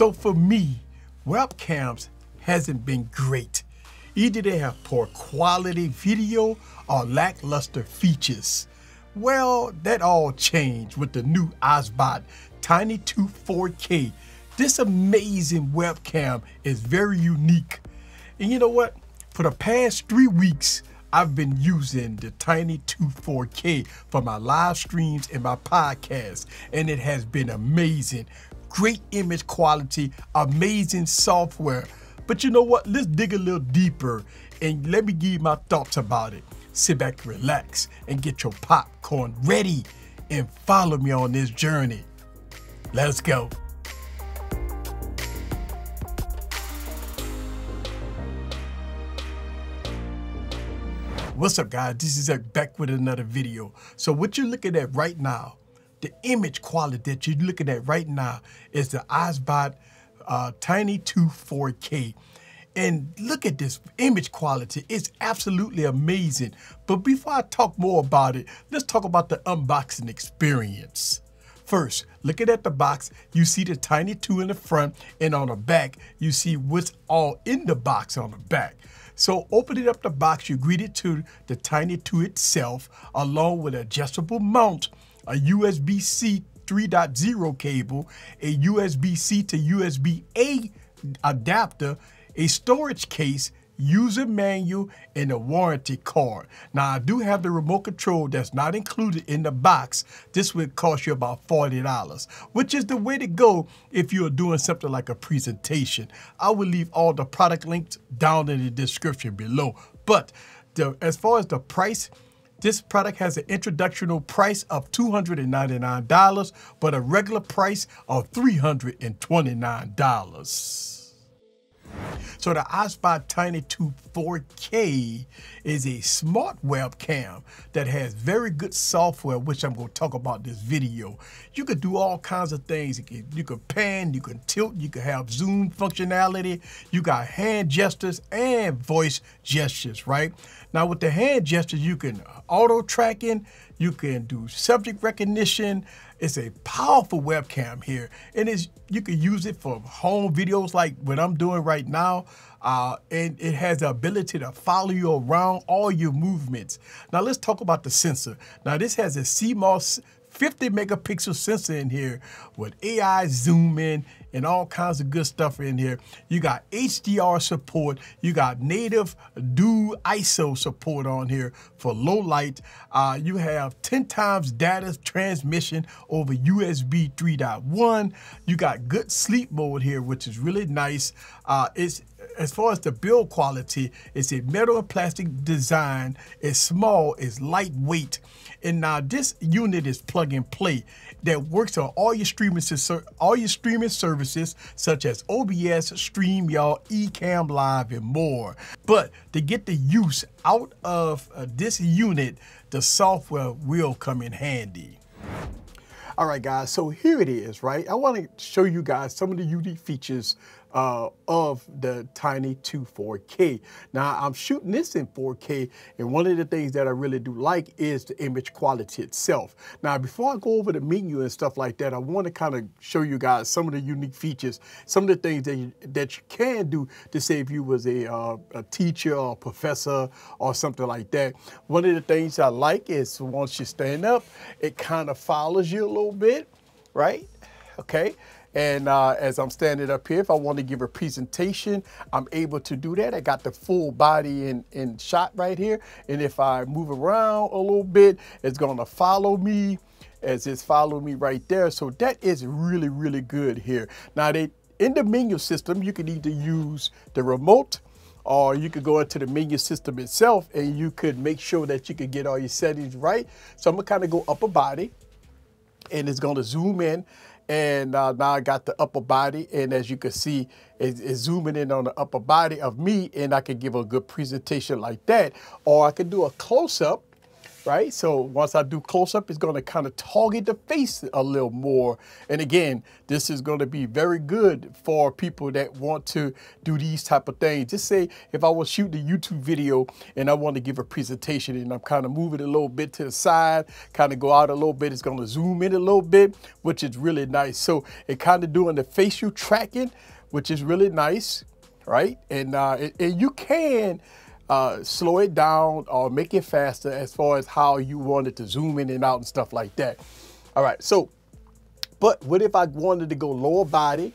So for me, webcams hasn't been great. Either they have poor quality video or lackluster features. Well, that all changed with the new OBSBOT Tiny 2 4K. This amazing webcam is very unique. And you know what? For the past 3 weeks, I've been using the Tiny 2 4K for my live streams and my podcast, and it has been amazing. Great image quality, amazing software. But you know what? Let's dig a little deeper and let me give you my thoughts about it. Sit back, relax, and get your popcorn ready and follow me on this journey. Let's go. What's up, guys? This is Eric back with another video. So what you're looking at right now, the image quality that you're looking at right now is the OBSBOT Tiny 2 4K. And look at this image quality. It's absolutely amazing. But before I talk more about it, let's talk about the unboxing experience. First, looking at the box, you see the Tiny 2 in the front, and on the back, you see what's all in the box on the back. So opening up the box, you're greeted to the Tiny 2 itself, along with an adjustable mount, a USB-C 3.0 cable, a USB-C to USB-A adapter, a storage case, user manual, and a warranty card. Now, I do have the remote control that's not included in the box. This would cost you about $40, which is the way to go if you're doing something like a presentation. I will leave all the product links down in the description below. But as far as the price, this product has an introductory price of $299, but a regular price of $329. So the OBSBOT Tiny 2 4K is a smart webcam that has very good software, which I'm going to talk about this video. You could do all kinds of things. You can pan, you can tilt, you can have zoom functionality. You got hand gestures and voice gestures, right? Now with the hand gestures, you can auto tracking, you can do subject recognition. It's a powerful webcam here, and you can use it for home videos like what I'm doing right now, and it has the ability to follow you around all your movements. Now let's talk about the sensor. Now this has a CMOS 50 megapixel sensor in here with AI zoom in and all kinds of good stuff in here. You got HDR support. You got native dual ISO support on here for low light. You have 10 times data transmission over USB 3.1. You got good sleep mode here, which is really nice. As far as the build quality, it's a metal and plastic design. It's small, it's lightweight. And now this unit is plug and play that works on all your streaming services such as OBS, StreamYard, Ecamm Live, and more. But to get the use out of this unit, the software will come in handy. All right, guys, so here it is, right? I want to show you guys some of the unique features of the Tiny 2 4K. Now, I'm shooting this in 4K, and one of the things that I really do like is the image quality itself. Now, before I go over the menu and stuff like that, I want to kind of show you guys some of the unique features, some of the things that you can do to say if you was a teacher or a professor or something like that. One of the things I like is once you stand up, it kind of follows you a little bit, right? Okay. And as I'm standing up here, if I want to give a presentation, I'm able to do that. I got the full body in shot right here. And if I move around a little bit, it's going to follow me as it's following me right there. So that is really, really good here. Now, in the menu system, you can either use the remote, or you could go into the menu system itself, and you could make sure that you could get all your settings right. So I'm going to kind of go upper body, and it's going to zoom in. And now I got the upper body, and as you can see, it's zooming in on the upper body of me, and I can give a good presentation like that, or I could do a close-up right? So once I do close up, it's gonna kind of target the face a little more. And again, this is gonna be very good for people that want to do these type of things. Just say, if I was shooting a YouTube video and I want to give a presentation and I'm kind of moving a little bit to the side, kind of go out a little bit, it's gonna zoom in a little bit, which is really nice. So it kind of doing the facial tracking, which is really nice, right? And you can slow it down or make it faster as far as how you want it to zoom in and out and stuff like that. All right, so, but what if I wanted to go lower body?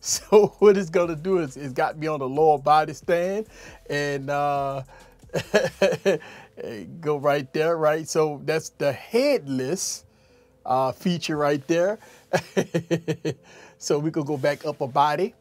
So what it's gonna do is it's got me on the lower body stand and go right there, right? So that's the headless feature right there. So we could go back upper body.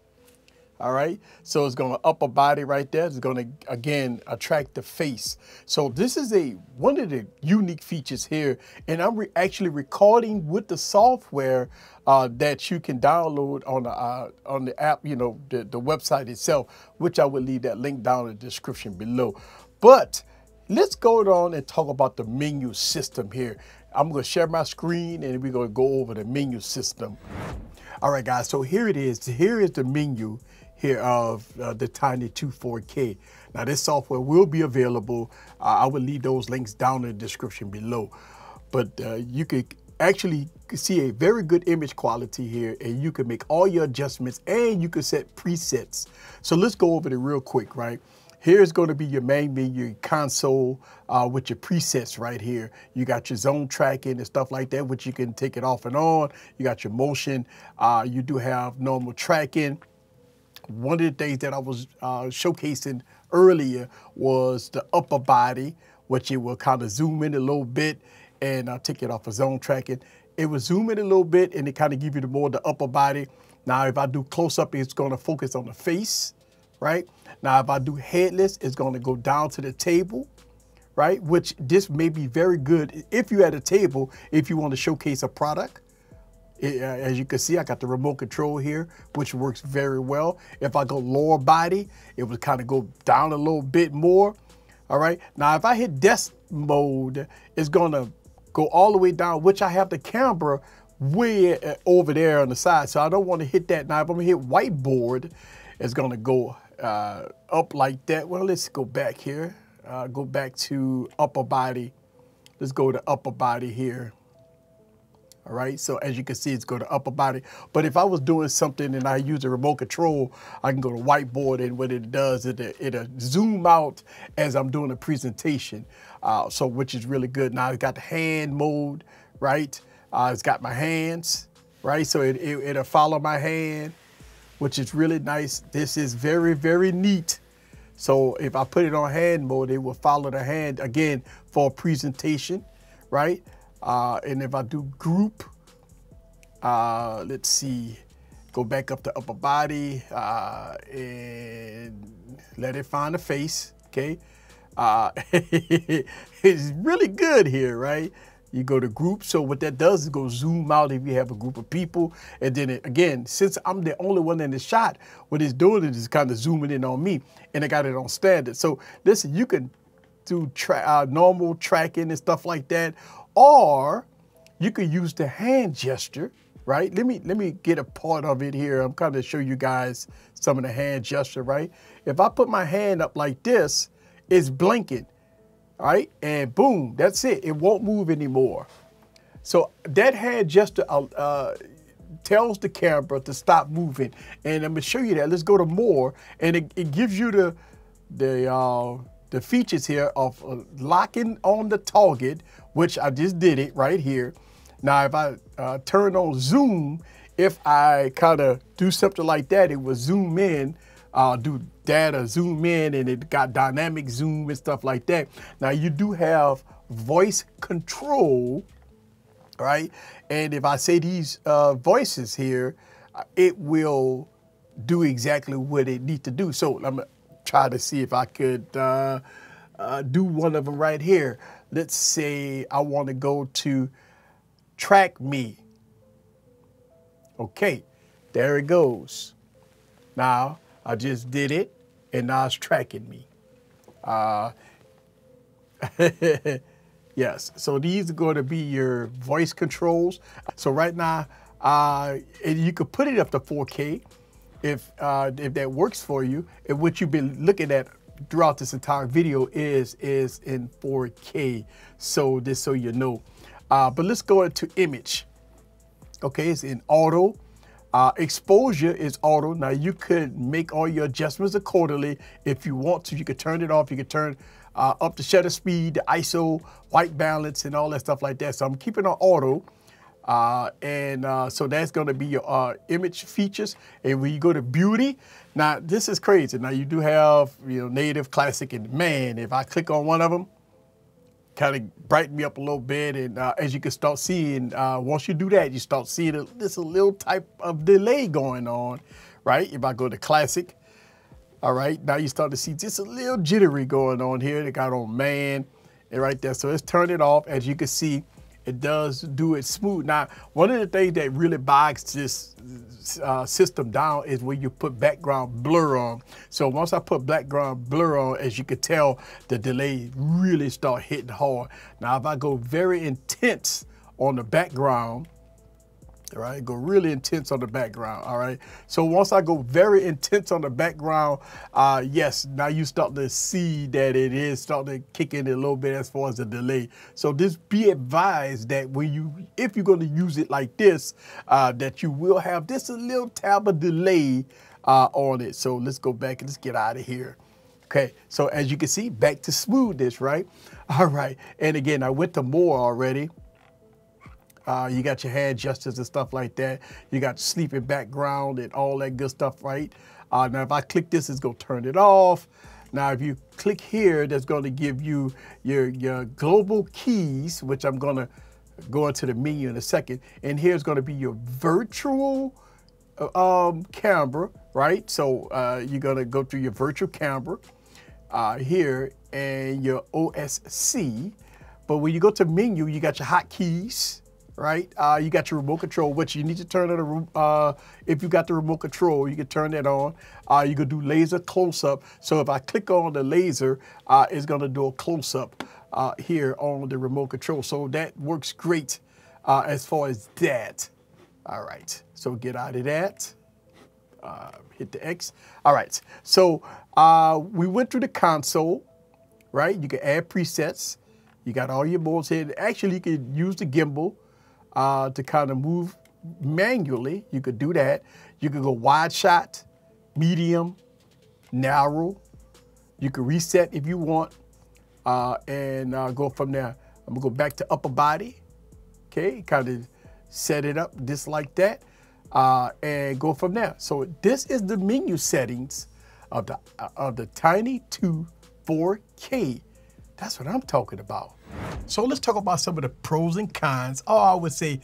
All right, so it's gonna upper body right there. It's gonna, again, attract the face. So this is one of the unique features here, and I'm actually recording with the software that you can download on the app, you know, the website itself, which I will leave that link down in the description below. But let's go on and talk about the menu system here. I'm gonna share my screen and we're gonna go over the menu system. All right, guys, so here it is. Here is the menu here of the Tiny 2 4K. Now, this software will be available. I will leave those links down in the description below. But you could actually see a very good image quality here, and you can make all your adjustments, and you can set presets. So let's go over it real quick, right? Here's going to be your main menu console with your presets right here. You got your zone tracking and stuff like that, which you can take it off and on. You got your motion. You do have normal tracking. One of the things that I was showcasing earlier was the upper body, which it will kind of zoom in a little bit, and I'll take it off of zone tracking. It will zoom in a little bit, and it kind of give you the more the upper body. Now, if I do close up, it's going to focus on the face. Right? Now, if I do headless, it's going to go down to the table, right? Which this may be very good if you're at a table, if you want to showcase a product. As you can see, I got the remote control here, which works very well. If I go lower body, it would kind of go down a little bit more. All right. Now, if I hit desk mode, it's going to go all the way down, which I have the camera way over there on the side. So I don't want to hit that. Now, if I'm going to hit whiteboard, it's going to go up like that. Well, let's go back here. Go back to upper body. Let's go to upper body here. All right. So as you can see, it's going to upper body. But if I was doing something and I use a remote control, I can go to whiteboard, and what it does, it'll zoom out as I'm doing a presentation. So which is really good. Now it's got the hand mode, right? It's got my hands, right? So it'll follow my hand, which is really nice. This is very, very neat. So if I put it on hand mode, it will follow the hand again for presentation, right? And if I do group, let's see, go back up to upper body and let it find the face, okay? It's really good here, right? You go to group. So what that does is go zoom out if you have a group of people. And then again, since I'm the only one in the shot, what it's doing is kind of zooming in on me, and I got it on standard. So listen, you can do normal tracking and stuff like that, or you could use the hand gesture, right? Let me get a part of it here. I'm kind of show you guys some of the hand gesture, right? If I put my hand up like this, it's blinking. All right, and boom, that's it. It won't move anymore. So that hand gesture tells the camera to stop moving. And I'm gonna show you that. Let's go to more, and it gives you the features here of locking on the target, which I just did it right here. Now, if I turn on zoom, if I kind of do something like that, it will zoom in. Do data zoom in, and it got dynamic zoom and stuff like that. Now you do have voice control, right? And if I say these voices here, it will do exactly what it needs to do. So I'm gonna try to see if I could do one of them right here. Let's say I want to go to track me. Okay, there it goes. Now, I just did it, and now it's tracking me. Yes, so these are going to be your voice controls. So right now, you could put it up to 4K if that works for you. And what you've been looking at throughout this entire video is in 4K. So just so you know. But let's go into image. Okay, it's in auto. Exposure is auto. Now you could make all your adjustments accordingly if you want to. You could turn it off. You could turn up the shutter speed, the ISO, white balance, and all that stuff like that. So I'm keeping on auto. So that's going to be your image features. And when you go to beauty, now this is crazy. Now you do have, you know, native, classic, and man, if I click on one of them, kind of brighten me up a little bit. And as you can start seeing, once you do that, you start seeing there's a little type of delay going on, right? If I go to classic, all right, now you start to see just a little jittery going on here. They got on man and right there. So let's turn it off. As you can see, it does do it smooth. Now, one of the things that really bogs this system down is when you put background blur on. So once I put background blur on, as you can tell, the delay really start hitting hard. Now, if I go very intense on the background, all right, go really intense on the background, all right? So once I go very intense on the background, yes, now you start to see that it is starting to kick in a little bit as far as the delay. So just be advised that when you, if you're going to use it like this, that you will have just a little tab of delay on it. So let's go back and let's get out of here. Okay, so as you can see, back to smoothness, right? All right, and again, I went to more already. You got your hand gestures and stuff like that. You got sleeping background and all that good stuff, right? Now, if I click this, it's going to turn it off. Now, if you click here, that's going to give you your global keys, which I'm going to go into the menu in a second. And here's going to be your virtual camera, right? So you're going to go through your virtual camera here and your OSC. But when you go to menu, you got your hotkeys, right? You got your remote control, which you need to turn on. If you got the remote control, you can turn that on. You can do laser close-up. So if I click on the laser, it's gonna do a close-up here on the remote control. So that works great as far as that. All right, so get out of that. Hit the X. All right, so we went through the console, right? You can add presets. You got all your modes here. Actually, you can use the gimbal to kind of move manually. You could do that. You could go wide shot, medium, narrow. You could reset if you want and go from there. I'm gonna go back to upper body, okay? Kind of set it up just like that and go from there. So this is the menu settings of the Tiny 2 4K. That's what I'm talking about. So let's talk about some of the pros and cons, or I would say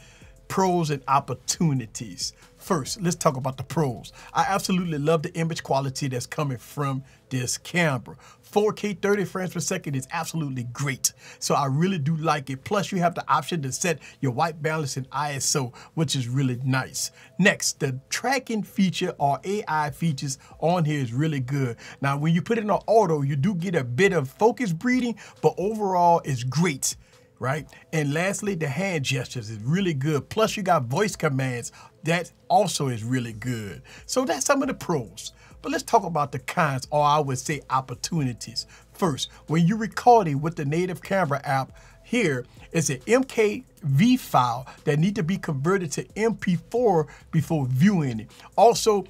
pros and opportunities. First, let's talk about the pros. I absolutely love the image quality that's coming from this camera. 4K 30 frames per second is absolutely great. So I really do like it. Plus you have the option to set your white balance and ISO, which is really nice. Next, the tracking feature or AI features on here is really good. Now, when you put it on auto, you do get a bit of focus breathing, but overall it's great, right? And lastly, the hand gestures is really good. Plus you got voice commands. That also is really good. So that's some of the pros. But let's talk about the cons, or I would say opportunities. First, when you're recording with the native camera app, here is an MKV file that need to be converted to MP4 before viewing it. Also,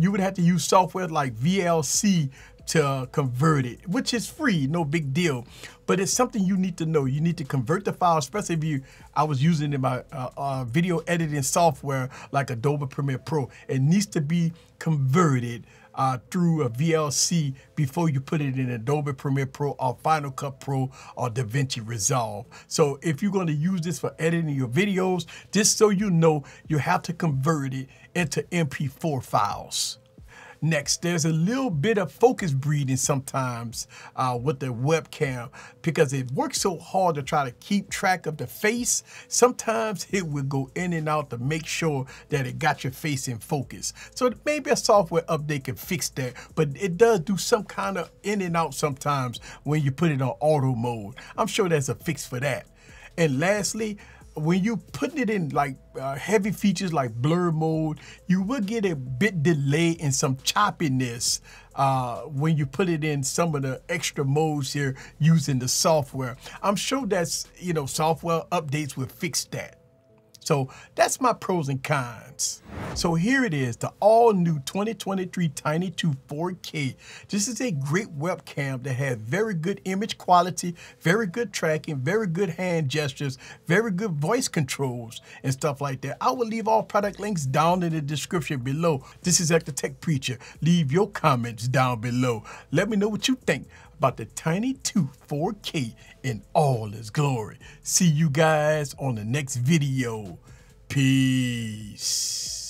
you would have to use software like VLC to convert it, which is free, no big deal. But it's something you need to know. You need to convert the file, especially if you, I was using in my video editing software like Adobe Premiere Pro. It needs to be converted through a VLC before you put it in Adobe Premiere Pro or Final Cut Pro or DaVinci Resolve. So if you're going to use this for editing your videos, just so you know, you have to convert it into MP4 files. next. There's a little bit of focus breeding sometimes with the webcam, because it works so hard to try to keep track of the face. Sometimes it will go in and out to make sure that it got your face in focus. So maybe a software update can fix that, but it does do some kind of in and out sometimes when you put it on auto mode. I'm sure there's a fix for that. And lastly, when you put it in like heavy features like blur mode, you will get a bit delay and some choppiness when you put it in some of the extra modes here using the software. I'm sure that's, you know, software updates will fix that. So that's my pros and cons. So here it is, the all new 2023 Tiny 2 4K. This is a great webcam that has very good image quality, very good tracking, very good hand gestures, very good voice controls and stuff like that. I will leave all product links down in the description below. This is The Tech Preacher. Leave your comments down below. Let me know what you think about the Tiny 2 4K in all its glory. See you guys on the next video. Peace.